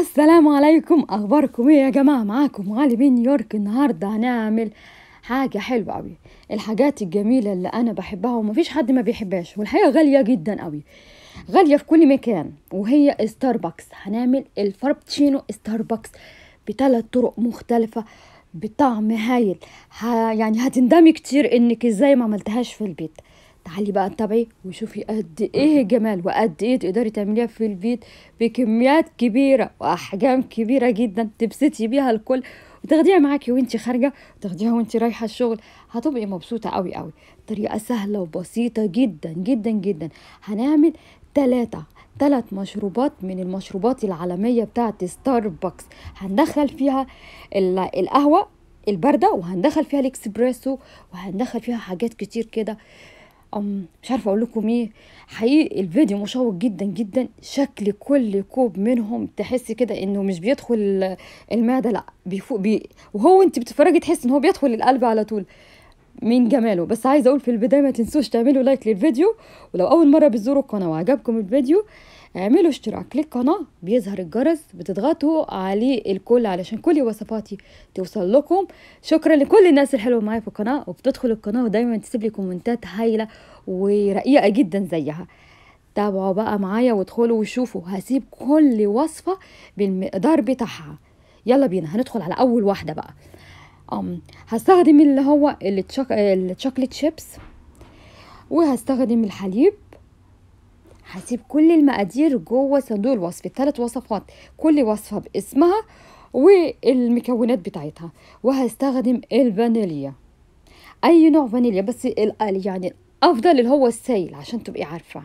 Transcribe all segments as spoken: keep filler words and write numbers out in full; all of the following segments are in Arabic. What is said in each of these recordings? السلام عليكم، اخباركم ايه يا جماعه؟ معاكم غالي من نيويورك. النهارده هنعمل حاجه حلوه قوي، الحاجات الجميله اللي انا بحبها ومفيش حد ما بيحبهاش، والحقيقه غاليه جدا قوي، غاليه في كل مكان، وهي ستاربكس. هنعمل الفرابتشينو ستاربكس بثلاث طرق مختلفه بطعم هايل، ها يعني هتندمي كتير انك ازاي ما عملتهاش في البيت. تعالي بقى اتبعي وشوفي قد ايه جمال وقد ايه تقدري تعمليها في البيت بكميات كبيره واحجام كبيره جدا، تبسطي بيها الكل وتاخديها معاكي وانتي خارجه وتاخديها وانتي رايحه الشغل، هتبقي مبسوطه قوي قوي. طريقه سهله وبسيطه جدا جدا جدا. هنعمل ثلاثه ثلاث مشروبات من المشروبات العالميه بتاعت ستاربكس، هندخل فيها القهوه البارده وهندخل فيها الاكسبريسو وهندخل فيها حاجات كتير كده، مش عارفه اقول لكم ايه. حقيقي الفيديو مشوق جدا جدا، شكل كل كوب منهم تحسي كده انه مش بيدخل المعده، لا بيفوق بي وهو انت بتتفرجي تحسي ان هو بيدخل القلب على طول من جماله. بس عايزه اقول في البدايه ما تنسوش تعملوا لايك للفيديو، ولو اول مره بتزوروا القناه وعجبكم الفيديو اعملوا اشتراك للقناه، بيظهر الجرس بتضغطوا عليه الكل علشان كل وصفاتي توصل لكم. شكرا لكل الناس الحلوه معايا في القناه وبتدخل القناه ودايما تسيب لي كومنتات هايله ورقيقه جدا زيها. تابعوا بقى معايا وادخلوا وشوفوا، هسيب كل وصفه بالمقدار بتاعها. يلا بينا هندخل على اول واحده بقى. أم هستخدم اللي هو الشوكليت شيبس وهستخدم الحليب، هسيب كل المقادير جوه صندوق الوصف، الثلاث وصفات كل وصفه باسمها والمكونات بتاعتها. وهستخدم الفانيليا، اي نوع فانيليا بس يعني الافضل اللي هو السائل عشان تبقي عارفه.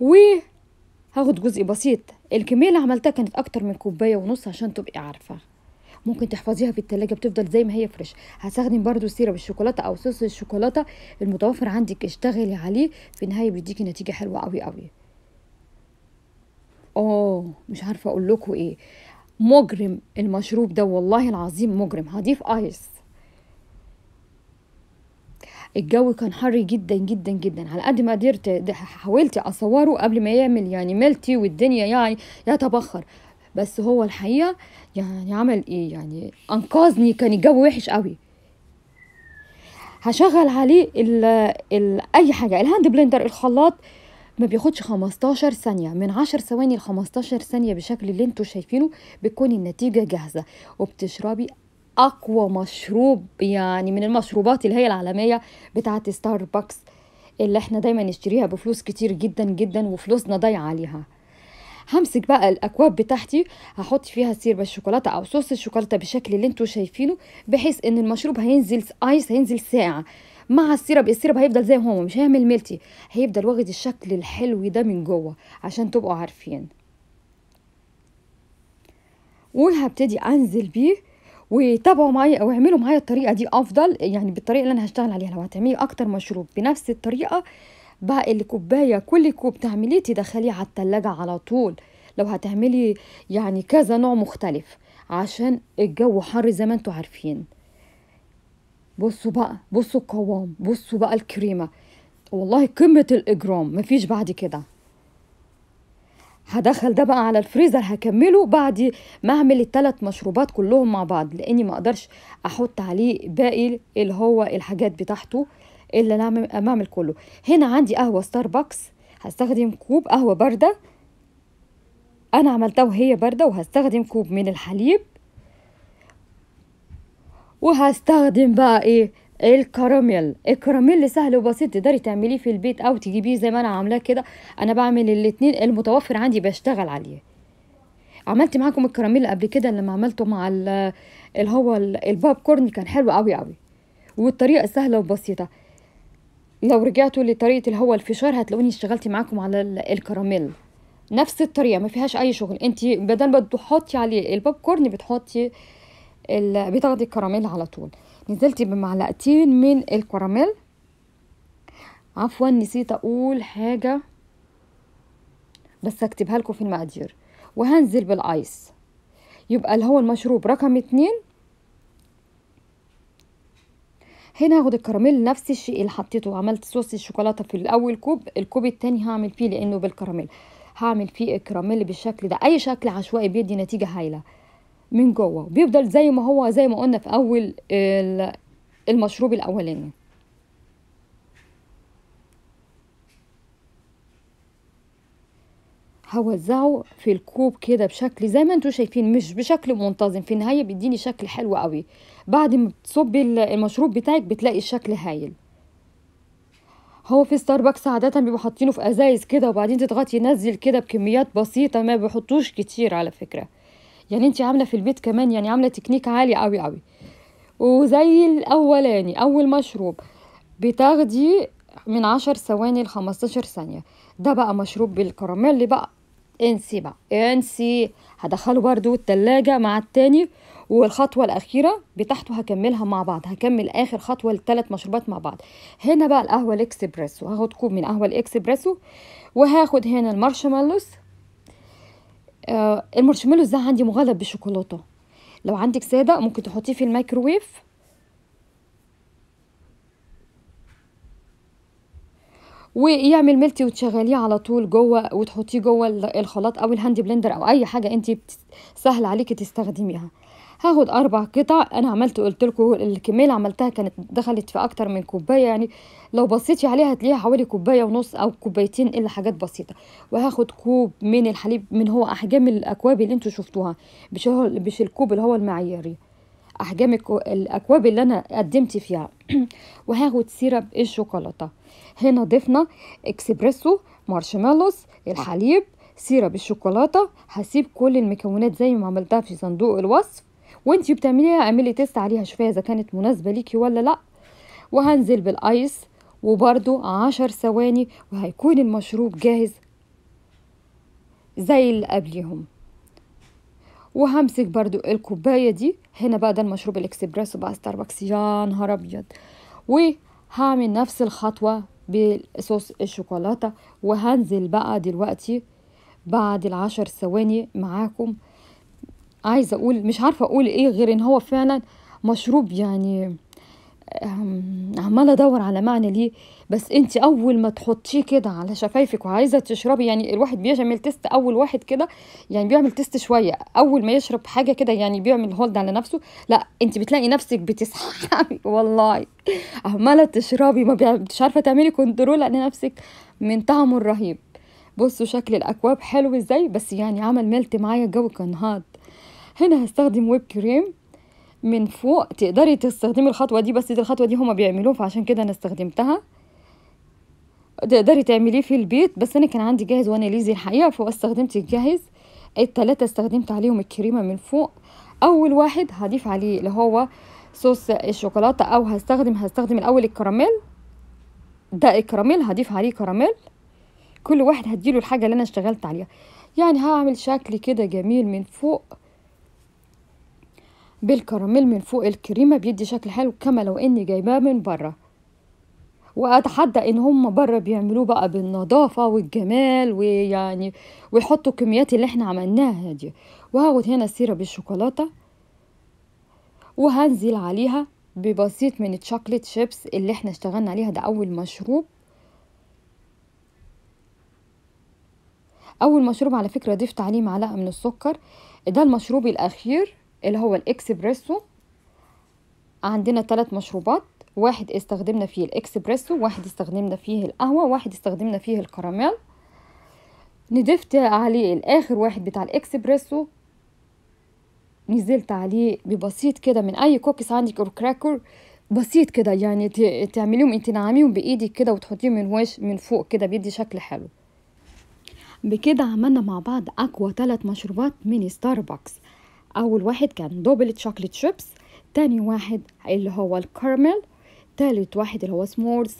وهاخد جزء بسيط، الكميه اللي عملتها كانت اكتر من كوبايه ونص عشان تبقي عارفه، ممكن تحفظيها في التلاجة بتفضل زي ما هي فريش. هستخدم برضو سيرب الشوكولاته او صوص الشوكولاته المتوفر عندك، اشتغلي عليه في النهايه بيديكي نتيجه حلوه قوي قوي. اوه مش عارفه اقول لكم ايه، مجرم المشروب ده والله العظيم مجرم. هضيف ايس، الجو كان حر جدا جدا جدا، على قد ما قدرت حاولت اصوره قبل ما يعمل يعني ملتي والدنيا يعني يتبخر، بس هو الحقيقه يعني عمل ايه، يعني انقذني، كان الجو وحش قوي. هشغل عليه ال ال اي حاجه، الهاند بلندر الخلاط ما بياخدش خمستاشر ثانيه، من عشر ثواني ل خمستاشر ثانيه بالشكل اللي انتوا شايفينه بتكون النتيجه جاهزه، وبتشربي اقوى مشروب يعني من المشروبات اللي هي العالميه بتاعت ستاربكس اللي احنا دايما نشتريها بفلوس كتير جدا جدا وفلوسنا ضايعه عليها. همسك بقى الاكواب بتاعتي هحط فيها سيرب الشوكولاته او صوص الشوكولاته بالشكل اللي انتوا شايفينه، بحيث ان المشروب هينزل ايس، هينزل ساقع مع السيرب، السيرب هيفضل زي ما هو مش هيعمل ميلتي، هيفضل واخد الشكل الحلو ده من جوه عشان تبقوا عارفين. وهبتدي انزل بيه، وتابعوا معايا او اعملوا معايا الطريقه دي افضل، يعني بالطريقه اللي انا هشتغل عليها. لو هتعملي اكتر مشروب بنفس الطريقه بقى اللي كوبايه كل كوب تعمليه تدخليه على التلاجة على طول، لو هتعملي يعني كذا نوع مختلف عشان الجو حر زي ما انتوا عارفين. بصوا بقى، بصوا القوام، بصوا بقى الكريمه، والله قمه الاجرام مفيش بعد كده. هدخل ده بقى على الفريزر، هكمله بعد ما اعمل الثلاث مشروبات كلهم مع بعض، لاني ما اقدرش احط عليه باقي اللي هو الحاجات بتاعته اللي انا اعمل كله. هنا عندي قهوه ستاربكس، هستخدم كوب قهوه بارده انا عملتها وهي بارده، وهستخدم كوب من الحليب، وهستخدم بقى ايه الكراميل. الكراميل سهل وبسيط، تقدري تعمليه في البيت او تجيبيه زي ما انا عاملاه كده، انا بعمل الاتنين، المتوفر عندي بشتغل عليه. عملت معاكم الكراميل قبل كده لما عملته مع اللي هو البوب كورن، كان حلو قوي قوي، والطريقه سهله وبسيطه. لو رجعتوا لطريقه اللي هو الفشار هتلاقوني اشتغلت معاكم على الكراميل، نفس الطريقه ما فيهاش اي شغل، انت بدل ما تحطي عليه البوب كورن بتحطي ال... بتاخدي الكراميل على طول. نزلت بمعلقتين من الكراميل، عفوا نسيت اقول حاجه بس هكتبها لكم في المقادير، وهنزل بالايس، يبقى اللي هو المشروب رقم اتنين. هنا هاخد الكراميل نفس الشيء اللي حطيته، عملت صوص الشوكولاته في الاول كوب، الكوب التاني هعمل فيه لانه بالكراميل، هعمل فيه الكراميل بالشكل ده. اي شكل عشوائي بيدي نتيجه هايله من جوه، وبيفضل زي ما هو زي ما قلنا في اول المشروب الاولاني. هوزعه في الكوب كده بشكل زي ما انتوا شايفين، مش بشكل منتظم. في النهايه بيديني شكل حلو قوي. بعد ما بتصبي المشروب بتاعك بتلاقي الشكل هايل. هو في ستاربكس عاده بيبقوا حاطينه في ازايز كده، وبعدين تضغطي ينزل كده بكميات بسيطه، ما بيحطوش كتير على فكره. يعني انت عامله في البيت كمان، يعني عامله تكنيك عالي قوي قوي. وزي الاولاني اول مشروب بتاخدي من عشر ثواني ل خمستاشر ثانيه. ده بقى مشروب بالكراميل اللي بقى انسي بقى انسي هدخله برده التلاجة مع التاني. والخطوة الأخيرة بتاعته هكملها مع بعض، هكمل آخر خطوة للتلات مشروبات مع بعض. هنا بقى القهوة الإكسبريسو، هاخد كوب من قهوة الإكسبريسو، وهاخد هنا المارشميلوز. آه المارشميلوز ده عندي مغلب بالشوكولاتة، لو عندك سادة ممكن تحطيه في الميكروويف. ويعمل ملتي وتشغليه على طول جوه، وتحطيه جوه الخلاط او الهاند بلندر او اي حاجه انت سهل عليكي تستخدميها. هاخد اربع قطع، انا عملت قلت لكم الكميه اللي عملتها كانت دخلت في اكتر من كوبايه، يعني لو بصيتي عليها هتلاقيها حوالي كوبايه ونص او كوبايتين الا حاجات بسيطه. وهاخد كوب من الحليب من هو احجام الاكواب اللي انتوا شفتوها، مش مش الكوب اللي هو المعياري، احجام الاكواب اللي انا قدمت فيها. وهاخد سيرب الشوكولاته. هنا ضفنا اكسبريسو، مارشميلوز، الحليب، سيرب الشوكولاته. هسيب كل المكونات زي ما عملتها في صندوق الوصف، وانتي بتعمليها اعملي تيست عليها شوفيها اذا كانت مناسبه ليكي ولا لا. وهنزل بالايس وبرده عشر ثواني وهيكون المشروب جاهز زي اللي قبليهم. وهمسك برده الكوبايه دي. هنا بقى ده المشروب الاكسبريسو بقى ستاربكس، يا نهار ابيض. وهعمل نفس الخطوه بالصوص الشوكولاته، وهنزل بقى دلوقتي بعد العشر ثواني معاكم. عايزه اقول مش عارفه اقول ايه غير ان هو فعلا مشروب، يعني عماله ادور على معنى ليه، بس انت اول ما تحطيه كده على شفايفك وعايزه تشربي، يعني الواحد بيعمل تيست اول واحد كده، يعني بيعمل تيست شويه اول ما يشرب حاجه كده، يعني بيعمل هولد على نفسه. لا انت بتلاقي نفسك بتسحبي والله، عماله تشربي ما مش عارفه تعملي كنترول على نفسك من طعمه الرهيب. بصوا شكل الاكواب حلو ازاي، بس يعني عمل ملت معايا الجو كان هاد. هنا هستخدم ويب كريم من فوق، تقدري تستخدمي الخطوه دي، بس دي الخطوه دي هما بيعملوها فعشان كده انا استخدمتها. تقدري تعمليه في البيت، بس انا كان عندي جاهز وانا ليزي الحقيقه، فاستخدمت الجاهز. التلاته استخدمت عليهم الكريمه من فوق. اول واحد هضيف عليه اللي هو صوص الشوكولاته، او هستخدم هستخدم الاول الكراميل. ده الكراميل هضيف عليه كراميل، كل واحد هديله الحاجه اللي انا اشتغلت عليها. يعني هعمل شكل كده جميل من فوق بالكراميل من فوق الكريمه، بيدي شكل حلو كما لو اني جايباه من بره. واتحدى ان هم بره بيعملوه بقى بالنظافه والجمال، ويعني ويحطوا الكميات اللي احنا عملناها دي. وهاخد هنا سيرب الشوكولاته وهنزل عليها ببسيط من الشوكليت شيبس اللي احنا اشتغلنا عليها. ده اول مشروب اول مشروب على فكره ضفت عليه معلقه من السكر. ده المشروب الاخير اللي هو الاكسبريسو. عندنا ثلاث مشروبات، واحد استخدمنا فيه الاكسبريسو، واحد استخدمنا فيه القهوه، واحد استخدمنا فيه الكراميل. نضفت عليه الاخر واحد بتاع الاكسبريسو، نزلت عليه ببسيط كده من اي كوكيز عندك او كراكر بسيط كده، يعني تعمليهم انت نعميهم بايدك كده وتحطيهم من وش من فوق كده، بيدي شكل حلو. بكده عملنا مع بعض اقوى ثلاث مشروبات من ستاربكس. اول واحد كان دوبل تشوكليت شيبس، تاني واحد اللي هو الكراميل، تالت واحد اللي هو سمورز.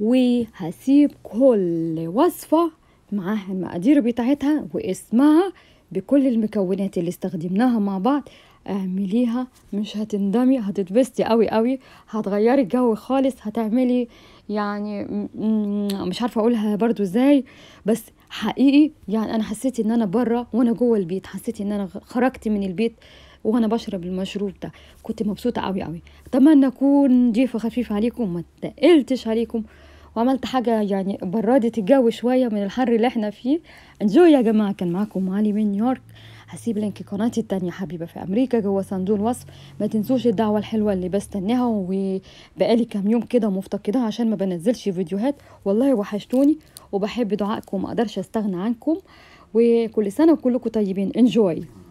وهسيب كل وصفه معاها المقادير بتاعتها واسمها بكل المكونات اللي استخدمناها مع بعض. اعمليها مش هتندمي، هتتبسطي قوي قوي، هتغيري الجو خالص، هتعملي يعني مش عارفه اقولها برضو ازاي، بس حقيقي يعني انا حسيت ان انا بره وانا جوه البيت، حسيت ان انا خرجت من البيت وانا بشرب المشروب ده، كنت مبسوطه قوي قوي. اتمنى اكون ضيفه خفيفه عليكم وما تقلتش عليكم، وعملت حاجة يعني بردت الجو شوية من الحر اللي احنا فيه. انجوي يا جماعة. كان معاكم مالي من نيويورك. هسيب لينك قناتي التانية حبيبة في امريكا جوه صندوق الوصف. ما تنسوش الدعوة الحلوة اللي بستناها وبقالي كام يوم كده مفتقداها عشان ما بنزلش فيديوهات، والله وحشتوني وبحب دعائكم، ما اقدرش استغنى عنكم. وكل سنة وكلكم طيبين. انجوي.